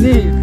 need.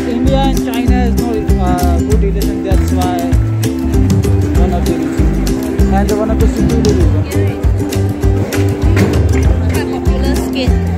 India and China has no good relation. That's why one of the reasons. And one of the security reasons. Popular skin.